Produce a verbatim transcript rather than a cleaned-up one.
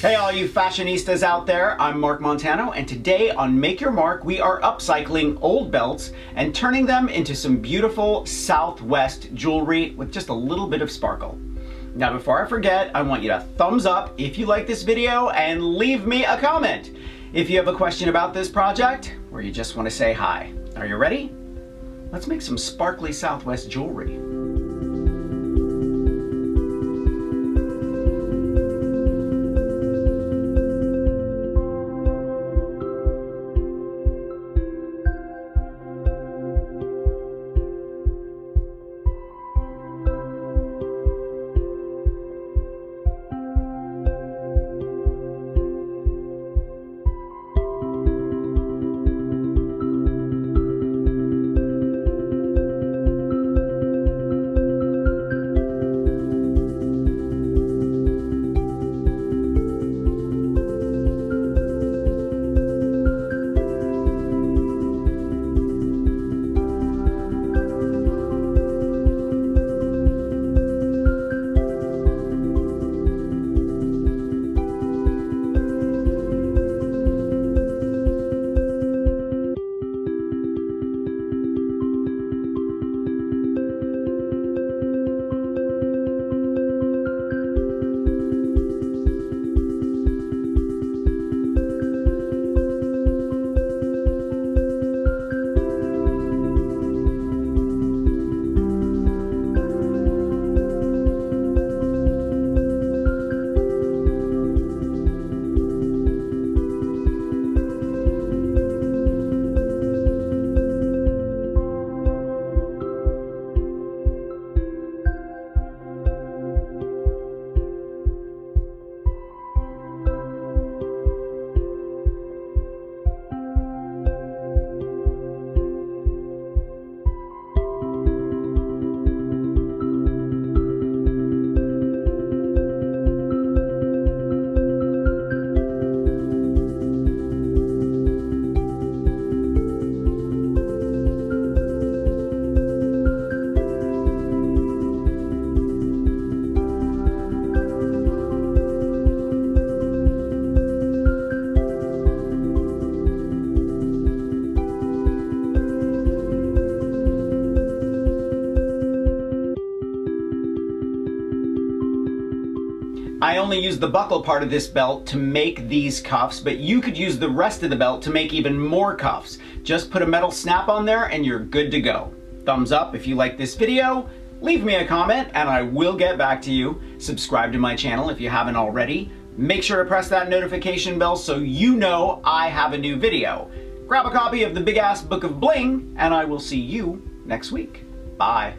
Hey all you fashionistas out there, I'm Mark Montano, and today on Make Your Mark we are upcycling old belts and turning them into some beautiful Southwest jewelry with just a little bit of sparkle. Now before I forget, I want you to thumbs up if you like this video and leave me a comment if you have a question about this project or you just want to say hi. Are you ready? Let's make some sparkly Southwest jewelry. I only used the buckle part of this belt to make these cuffs, but you could use the rest of the belt to make even more cuffs. Just put a metal snap on there and you're good to go. Thumbs up if you like this video, leave me a comment and I will get back to you. Subscribe to my channel if you haven't already. Make sure to press that notification bell so you know I have a new video. Grab a copy of the Big Ass Book of Bling and I will see you next week. Bye.